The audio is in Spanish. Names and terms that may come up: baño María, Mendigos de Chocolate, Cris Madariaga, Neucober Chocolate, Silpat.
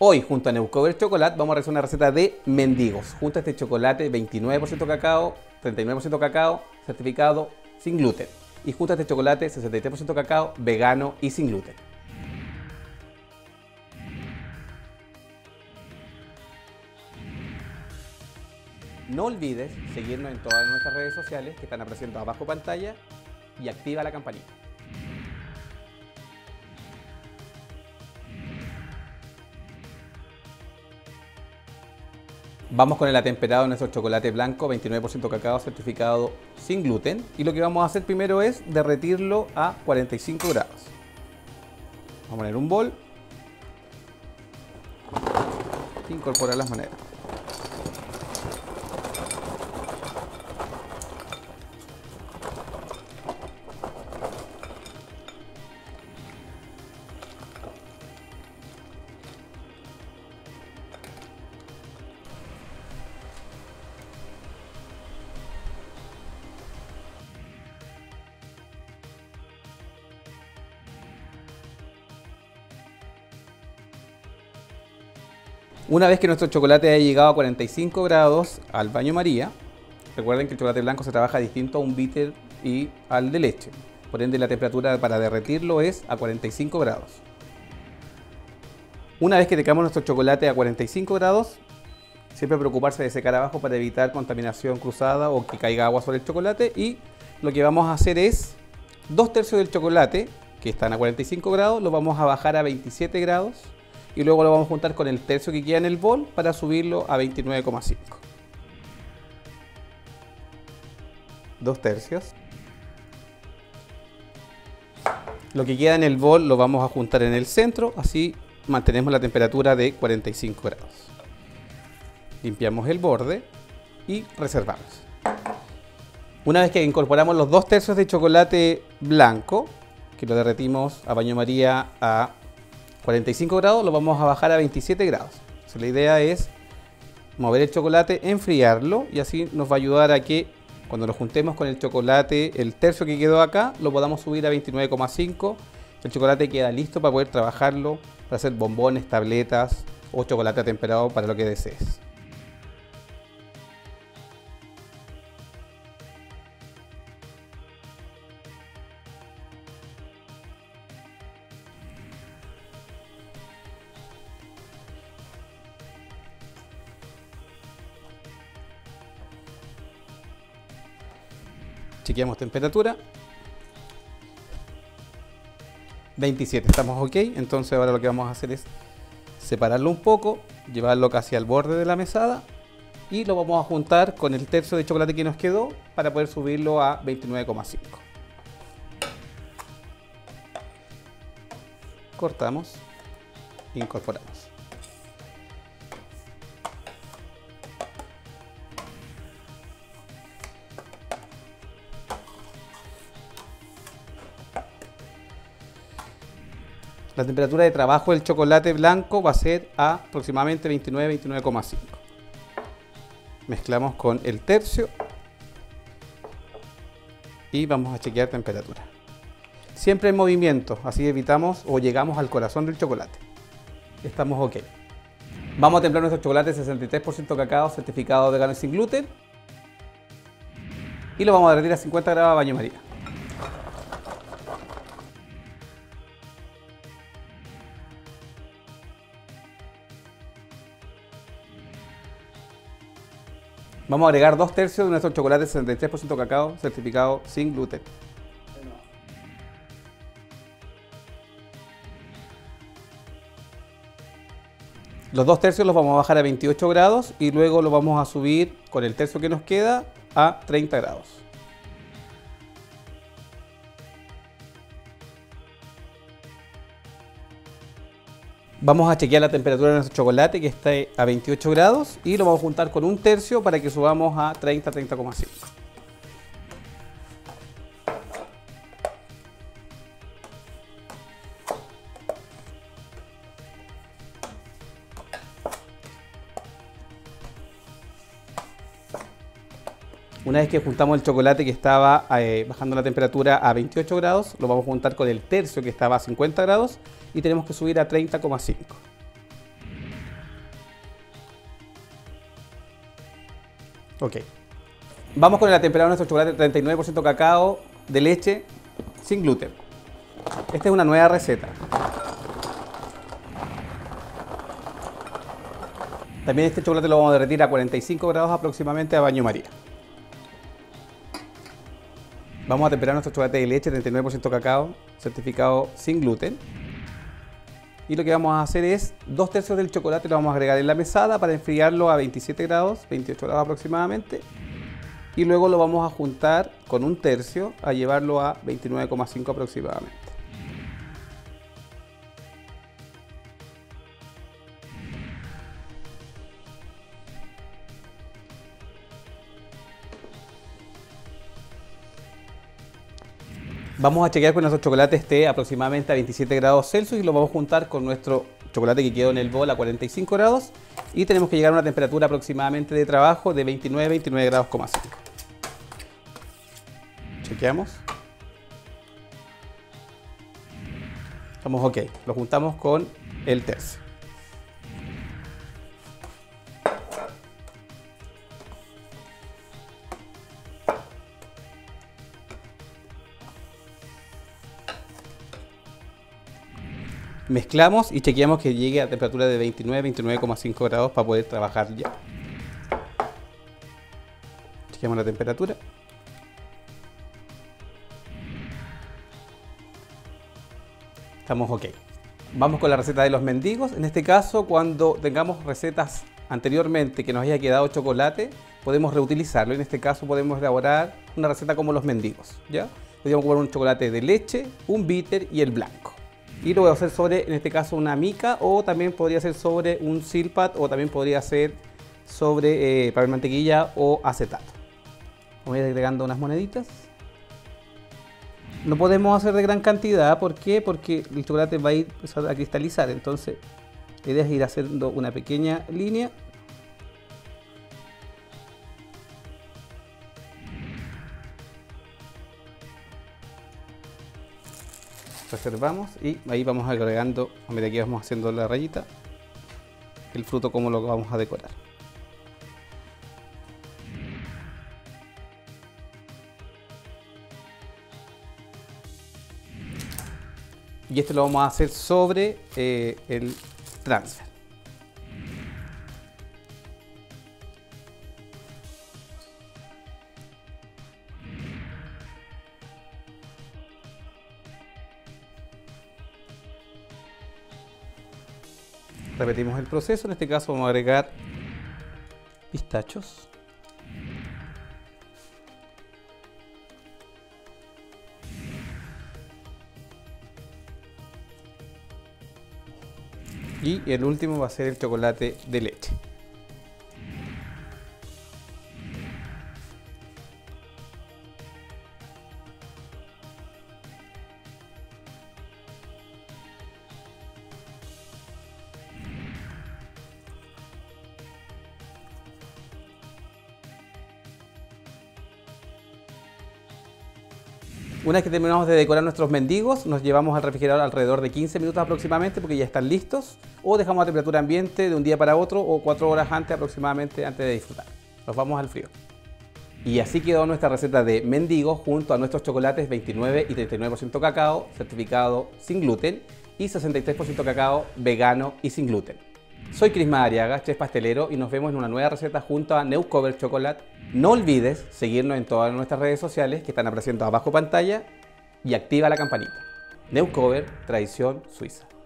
Hoy, junto a Neucober Chocolate, vamos a realizar una receta de mendigos. Junta este chocolate 29% cacao, 39% cacao, certificado sin gluten. Y junta este chocolate 63% cacao, vegano y sin gluten. No olvides seguirnos en todas nuestras redes sociales que están apareciendo abajo pantalla y activa la campanita. Vamos con el atemperado de nuestro chocolate blanco, 29% cacao, certificado sin gluten. Y lo que vamos a hacer primero es derretirlo a 45 grados. Vamos a poner un bol. E incorporar las maneras. Una vez que nuestro chocolate haya llegado a 45 grados al baño María, recuerden que el chocolate blanco se trabaja distinto a un bitter y al de leche. Por ende, la temperatura para derretirlo es a 45 grados. Una vez que tengamos nuestro chocolate a 45 grados, siempre preocuparse de secar abajo para evitar contaminación cruzada o que caiga agua sobre el chocolate. Y lo que vamos a hacer es 2/3 del chocolate, que están a 45 grados, lo vamos a bajar a 27 grados. Y luego lo vamos a juntar con el tercio que queda en el bol para subirlo a 29,5. 2/3. Lo que queda en el bol lo vamos a juntar en el centro, así mantenemos la temperatura de 45 grados. Limpiamos el borde y reservamos. Una vez que incorporamos los 2/3 de chocolate blanco, que lo derretimos a baño María a 45 grados, lo vamos a bajar a 27 grados. Entonces, la idea es mover el chocolate, enfriarlo y así nos va a ayudar a que cuando lo juntemos con el chocolate, el tercio que quedó acá, lo podamos subir a 29,5. El chocolate queda listo para poder trabajarlo, para hacer bombones, tabletas o chocolate atemperado para lo que desees. Chequeamos temperatura, 27, estamos ok. Entonces ahora lo que vamos a hacer es separarlo un poco, llevarlo casi al borde de la mesada y lo vamos a juntar con el tercio de chocolate que nos quedó para poder subirlo a 29,5. Cortamos e incorporamos. La temperatura de trabajo del chocolate blanco va a ser a aproximadamente 29, 29,5. Mezclamos con el tercio y vamos a chequear temperatura. Siempre en movimiento, así evitamos o llegamos al corazón del chocolate. Estamos ok. Vamos a templar nuestro chocolate 63% cacao, certificado vegano y sin gluten. Y lo vamos a derretir a 50 grados a baño María. Vamos a agregar 2/3 de nuestro chocolate 63% cacao, certificado sin gluten. Los 2/3 los vamos a bajar a 28 grados y luego los vamos a subir con el tercio que nos queda a 30 grados. Vamos a chequear la temperatura de nuestro chocolate que está a 28 grados y lo vamos a juntar con 1/3 para que subamos a 30, 30,5. Una vez que juntamos el chocolate que estaba bajando la temperatura a 28 grados, lo vamos a juntar con el tercio que estaba a 50 grados y tenemos que subir a 30,5. Ok. Vamos con la temperatura de nuestro chocolate, 39% cacao de leche sin gluten. Esta es una nueva receta. También este chocolate lo vamos a derretir a 45 grados aproximadamente a baño maría. Vamos a temperar nuestro chocolate de leche, 39% cacao, certificado sin gluten. Y lo que vamos a hacer es 2/3 del chocolate lo vamos a agregar en la mesada para enfriarlo a 27 grados, 28 grados aproximadamente. Y luego lo vamos a juntar con 1/3 a llevarlo a 29,5 aproximadamente. Vamos a chequear que nuestro chocolate esté aproximadamente a 27 grados Celsius y lo vamos a juntar con nuestro chocolate que quedó en el bol a 45 grados y tenemos que llegar a una temperatura aproximadamente de trabajo de 29 grados,5. Chequeamos. Estamos ok. Lo juntamos con el tercio. Mezclamos y chequeamos que llegue a temperatura de 29,5 grados para poder trabajar ya. Chequeamos la temperatura. Estamos ok. Vamos con la receta de los mendigos. En este caso, cuando tengamos recetas anteriormente que nos haya quedado chocolate, podemos reutilizarlo. En este caso podemos elaborar una receta como los mendigos, ¿ya? Podríamos ocupar un chocolate de leche, un bitter y el blanco. Y lo voy a hacer sobre, en este caso, una mica, o también podría ser sobre un silpat, o también podría ser sobre papel mantequilla o acetato. Voy a ir agregando unas moneditas. No podemos hacer de gran cantidad, ¿por qué? Porque el chocolate va a ir a cristalizar, entonces la idea es ir haciendo una pequeña línea. Reservamos y ahí vamos agregando, a medida que vamos haciendo la rayita, el fruto como lo vamos a decorar. Y esto lo vamos a hacer sobre el transfer. Repetimos el proceso, en este caso vamos a agregar pistachos. Y el último va a ser el chocolate de leche. Una vez que terminamos de decorar nuestros mendigos, nos llevamos al refrigerador alrededor de 15 minutos aproximadamente porque ya están listos, o dejamos a temperatura ambiente de un día para otro o 4 horas antes aproximadamente antes de disfrutar. Los vamos al frío. Y así quedó nuestra receta de mendigos junto a nuestros chocolates 29 y 39% cacao, certificado sin gluten, y 63% cacao vegano y sin gluten. Soy Cris Madariaga, chef pastelero, y nos vemos en una nueva receta junto a Neucober Chocolate. No olvides seguirnos en todas nuestras redes sociales que están apareciendo abajo pantalla y activa la campanita. Neucober, tradición suiza.